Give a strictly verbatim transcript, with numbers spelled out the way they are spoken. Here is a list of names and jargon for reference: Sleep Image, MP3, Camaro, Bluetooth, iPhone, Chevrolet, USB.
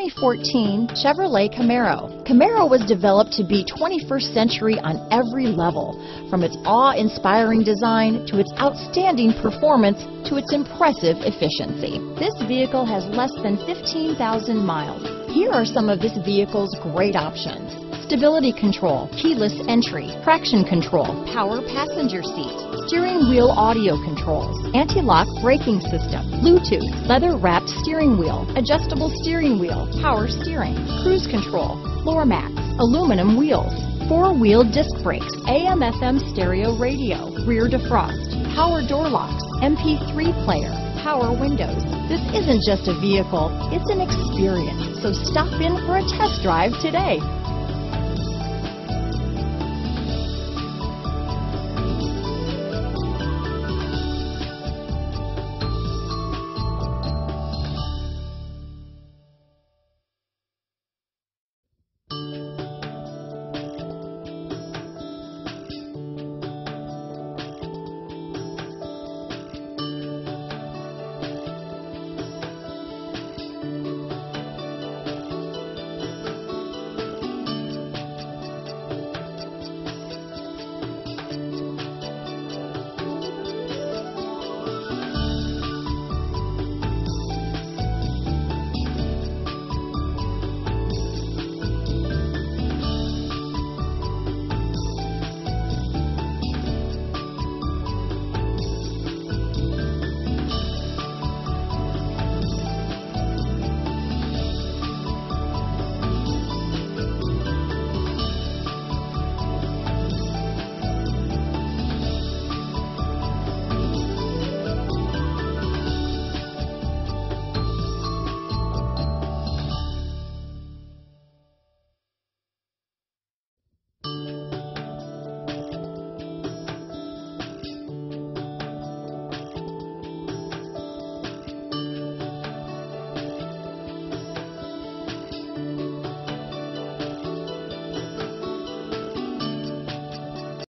twenty fourteen Chevrolet Camaro. Camaro was developed to be twenty-first century on every level, from its awe-inspiring design to its outstanding performance to its impressive efficiency. This vehicle has less than fifteen thousand miles. Here are some of this vehicle's great options: stability control, keyless entry, traction control, power passenger seat, steering wheel audio controls, anti-lock braking system, Bluetooth, leather-wrapped steering wheel, adjustable steering wheel, power steering, cruise control, floor mats, aluminum wheels, four-wheel disc brakes, A M F M stereo radio, rear defrost, power door locks, M P three player, power windows. This isn't just a vehicle, it's an experience. So stop in for a test drive today.